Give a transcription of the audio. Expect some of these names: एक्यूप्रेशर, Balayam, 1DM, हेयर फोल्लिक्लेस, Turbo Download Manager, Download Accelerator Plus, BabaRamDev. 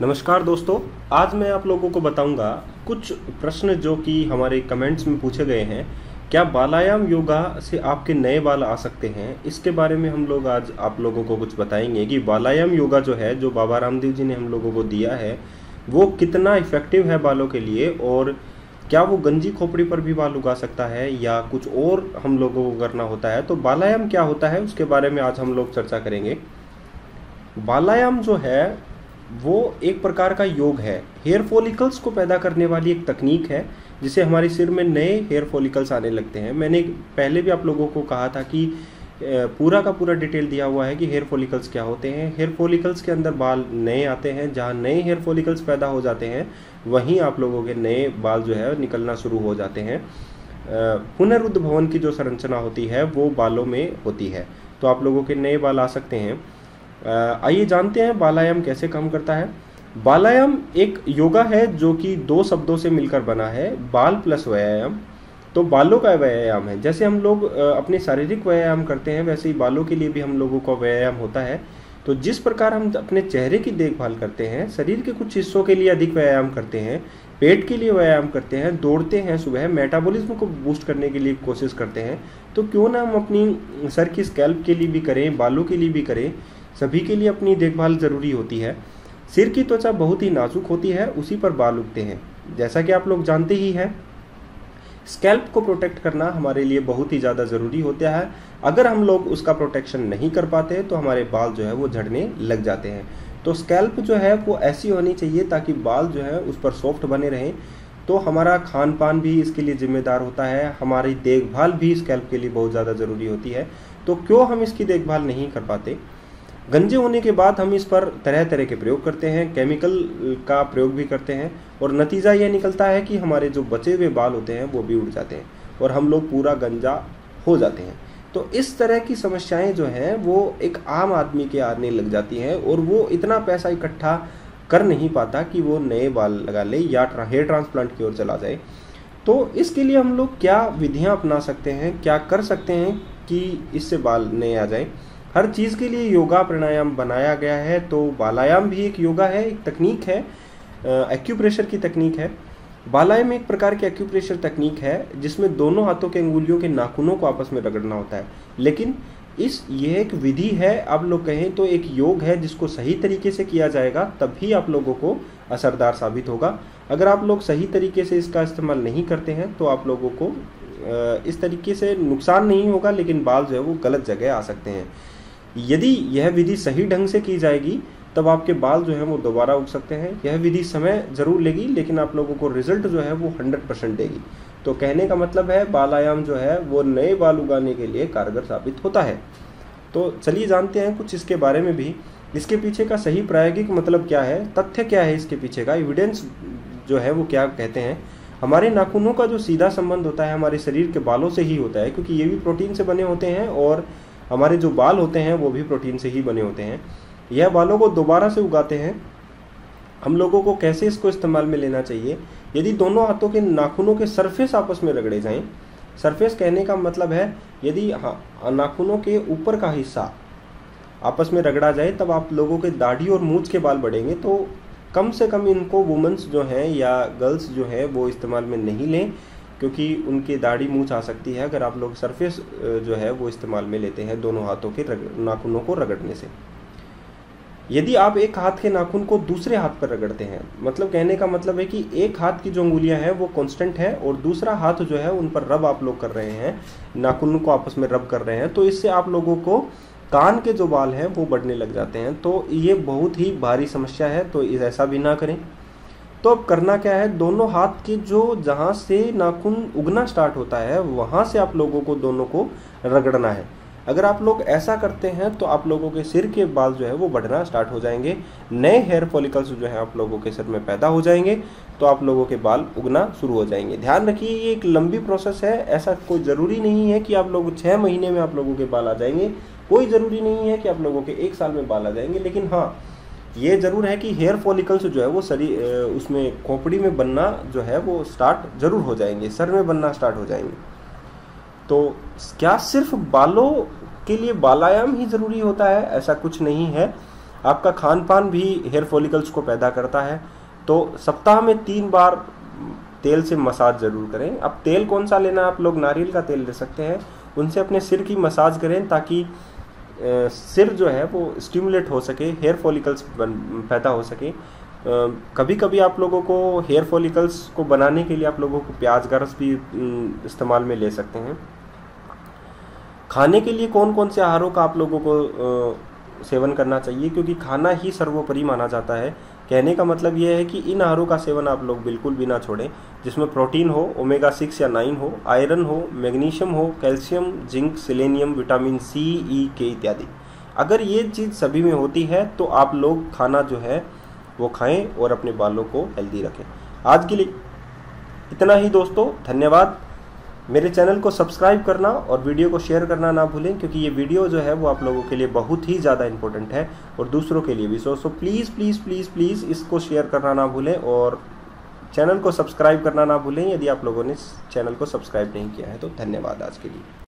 नमस्कार दोस्तों, आज मैं आप लोगों को बताऊंगा कुछ प्रश्न जो कि हमारे कमेंट्स में पूछे गए हैं। क्या बालायाम योगा से आपके नए बाल आ सकते हैं? इसके बारे में हम लोग आज आप लोगों को कुछ बताएंगे कि बालायाम योगा जो है, जो बाबा रामदेव जी ने हम लोगों को दिया है, वो कितना इफेक्टिव है बालों के लिए, और क्या वो गंजी खोपड़ी पर भी बाल उगा सकता है या कुछ और हम लोगों को करना होता है। तो बालायाम क्या होता है उसके बारे में आज हम लोग चर्चा करेंगे। बालायाम जो है वो एक प्रकार का योग है, हेयर फॉलिकल्स को पैदा करने वाली एक तकनीक है जिसे हमारे सिर में नए हेयर फॉलिकल्स आने लगते हैं। मैंने पहले भी आप लोगों को कहा था कि पूरा का पूरा डिटेल दिया हुआ है कि हेयर फॉलिकल्स क्या होते हैं। हेयर फॉलिकल्स के अंदर बाल नए आते हैं, जहाँ नए हेयर फॉलिकल्स पैदा हो जाते हैं वहीं आप लोगों के नए बाल जो है निकलना शुरू हो जाते हैं। पुनरुद्ध भवन की जो संरचना होती है वो बालों में होती है, तो आप लोगों के नए बाल आ सकते हैं। आइए जानते हैं बालायाम कैसे काम करता है। बालायाम एक योगा है जो कि दो शब्दों से मिलकर बना है, बाल प्लस व्यायाम। तो बालों का व्यायाम है, जैसे हम लोग अपने शारीरिक व्यायाम करते हैं वैसे ही बालों के लिए भी हम लोगों का व्यायाम होता है। तो जिस प्रकार हम अपने चेहरे की देखभाल करते हैं, शरीर के कुछ हिस्सों के लिए अधिक व्यायाम करते हैं, पेट के लिए व्यायाम करते हैं, दौड़ते हैं, सुबह मेटाबॉलिज्म को बूस्ट करने के लिए कोशिश करते हैं, तो क्यों ना हम अपनी सर की स्कैल्प के लिए भी करें, बालों के लिए भी करें। सभी के लिए अपनी देखभाल ज़रूरी होती है। सिर की त्वचा बहुत ही नाजुक होती है, उसी पर बाल उगते हैं, जैसा कि आप लोग जानते ही हैं। स्कैल्प को प्रोटेक्ट करना हमारे लिए बहुत ही ज़्यादा ज़रूरी होता है। अगर हम लोग उसका प्रोटेक्शन नहीं कर पाते तो हमारे बाल जो है वो झड़ने लग जाते हैं। तो स्कैल्प जो है वो ऐसी होनी चाहिए ताकि बाल जो है उस पर सॉफ्ट बने रहें। तो हमारा खान पान भी इसके लिए जिम्मेदार होता है, हमारी देखभाल भी स्कैल्प के लिए बहुत ज़्यादा ज़रूरी होती है। तो क्यों हम इसकी देखभाल नहीं कर पाते? गंजे होने के बाद हम इस पर तरह तरह के प्रयोग करते हैं, केमिकल का प्रयोग भी करते हैं, और नतीजा यह निकलता है कि हमारे जो बचे हुए बाल होते हैं वो भी उड़ जाते हैं और हम लोग पूरा गंजा हो जाते हैं। तो इस तरह की समस्याएं जो हैं वो एक आम आदमी के आने लग जाती हैं, और वो इतना पैसा इकट्ठा कर नहीं पाता कि वो नए बाल लगा ले या हेयर ट्रांसप्लांट की ओर चला जाए। तो इसके लिए हम लोग क्या विधियाँ अपना सकते हैं, क्या कर सकते हैं कि इससे बाल नए आ जाए? हर चीज़ के लिए योगा प्राणायाम बनाया गया है, तो बालायाम भी एक योगा है, एक तकनीक है, एक्यूप्रेशर की तकनीक है। बालायाम एक प्रकार की एक्यूप्रेशर तकनीक है जिसमें दोनों हाथों के अंगुलियों के नाखूनों को आपस में रगड़ना होता है। लेकिन यह एक विधि है, आप लोग कहें तो एक योग है जिसको सही तरीके से किया जाएगा तभी आप लोगों को असरदार साबित होगा। अगर आप लोग सही तरीके से इसका इस्तेमाल नहीं करते हैं तो आप लोगों को इस तरीके से नुकसान नहीं होगा, लेकिन बाल जो है वो गलत जगह आ सकते हैं। यदि यह विधि सही ढंग से की जाएगी तब आपके बाल जो है वो दोबारा उग सकते हैं। यह विधि समय ज़रूर लेगी लेकिन आप लोगों को रिजल्ट जो है वो 100% देगी। तो कहने का मतलब है बालायाम जो है वो नए बाल उगाने के लिए कारगर साबित होता है। तो चलिए जानते हैं कुछ इसके बारे में भी, इसके पीछे का सही प्रायोगिक मतलब क्या है, तथ्य क्या है इसके पीछे का, एविडेंस जो है वो क्या कहते हैं। हमारे नाखूनों का जो सीधा संबंध होता है हमारे शरीर के बालों से ही होता है, क्योंकि ये भी प्रोटीन से बने होते हैं और हमारे जो बाल होते हैं वो भी प्रोटीन से ही बने होते हैं। यह बालों को दोबारा से उगाते हैं। हम लोगों को कैसे इसको इस्तेमाल में लेना चाहिए? यदि दोनों हाथों के नाखूनों के सरफेस आपस में रगड़े जाएं, सरफेस कहने का मतलब है यदि नाखूनों के ऊपर का हिस्सा आपस में रगड़ा जाए तब आप लोगों के दाढ़ी और मूंछ के बाल बढ़ेंगे। तो कम से कम इनको वुमेंस जो हैं या गर्ल्स जो हैं वो इस्तेमाल में नहीं लें, क्योंकि उनकी दाढ़ी मूंछ आ सकती है अगर आप लोग सरफेस जो है वो इस्तेमाल में लेते हैं दोनों हाथों के नाखूनों को रगड़ने से। यदि आप एक हाथ के नाखून को दूसरे हाथ पर रगड़ते हैं, मतलब कहने का मतलब है कि एक हाथ की जो अंगुलियां हैं वो कांस्टेंट है और दूसरा हाथ जो है उन पर रब आप लोग कर रहे हैं, नाखूनों को आपस में रब कर रहे हैं, तो इससे आप लोगों को कान के जो बाल हैं वो बढ़ने लग जाते हैं। तो ये बहुत ही भारी समस्या है, तो ऐसा भी ना करें। तो अब करना क्या है, दोनों हाथ के जो जहाँ से नाखून उगना स्टार्ट होता है वहाँ से आप लोगों को दोनों को रगड़ना है। अगर आप लोग ऐसा करते हैं तो आप लोगों के सिर के बाल जो है वो बढ़ना स्टार्ट हो जाएंगे, नए हेयर फॉलिकल्स जो हैं आप लोगों के सिर में पैदा हो जाएंगे, तो आप लोगों के बाल उगना शुरू हो जाएंगे। ध्यान रखिए ये एक लंबी प्रोसेस है, ऐसा कोई ज़रूरी नहीं है कि आप लोग 6 महीने में आप लोगों के बाल आ जाएंगे, कोई ज़रूरी नहीं है कि आप लोगों के 1 साल में बाल आ जाएंगे। लेकिन हाँ, ये ज़रूर है कि हेयर फॉलिकल्स जो है वो शरीर उसमें खोपड़ी में बनना जो है वो स्टार्ट ज़रूर हो जाएंगे, सर में बनना स्टार्ट हो जाएंगे। तो क्या सिर्फ बालों के लिए बालायाम ही ज़रूरी होता है? ऐसा कुछ नहीं है। आपका खान पान भी हेयर फॉलिकल्स को पैदा करता है। तो सप्ताह में 3 बार तेल से मसाज ज़रूर करें। अब तेल कौन सा लेना, आप लोग नारियल का तेल ले सकते हैं, उनसे अपने सिर की मसाज करें ताकि सिर जो है वो स्टिमुलेट हो सके, हेयर फॉलिकल्स पैदा हो सके। कभी कभी आप लोगों को हेयर फॉलिकल्स को बनाने के लिए आप लोगों को प्याज का रस भी इस्तेमाल में ले सकते हैं। खाने के लिए कौन कौन से आहारों का आप लोगों को सेवन करना चाहिए, क्योंकि खाना ही सर्वोपरि माना जाता है। कहने का मतलब यह है कि इन आहारों का सेवन आप लोग बिल्कुल भी ना छोड़ें, जिसमें प्रोटीन हो, ओमेगा 6 या 9 हो, आयरन हो, मैग्नीशियम हो, calcium, zinc, selenium, vitamin C, E, K इत्यादि। अगर ये चीज़ सभी में होती है तो आप लोग खाना जो है वो खाएं और अपने बालों को हेल्दी रखें। आज के लिए इतना ही दोस्तों, धन्यवाद। मेरे चैनल को सब्सक्राइब करना और वीडियो को शेयर करना ना भूलें, क्योंकि ये वीडियो जो है वो आप लोगों के लिए बहुत ही ज़्यादा इंपॉर्टेंट है और दूसरों के लिए भी। So please please please please इसको शेयर करना ना भूलें और चैनल को सब्सक्राइब करना ना भूलें यदि आप लोगों ने चैनल को सब्सक्राइब नहीं किया है। तो धन्यवाद आज के लिए।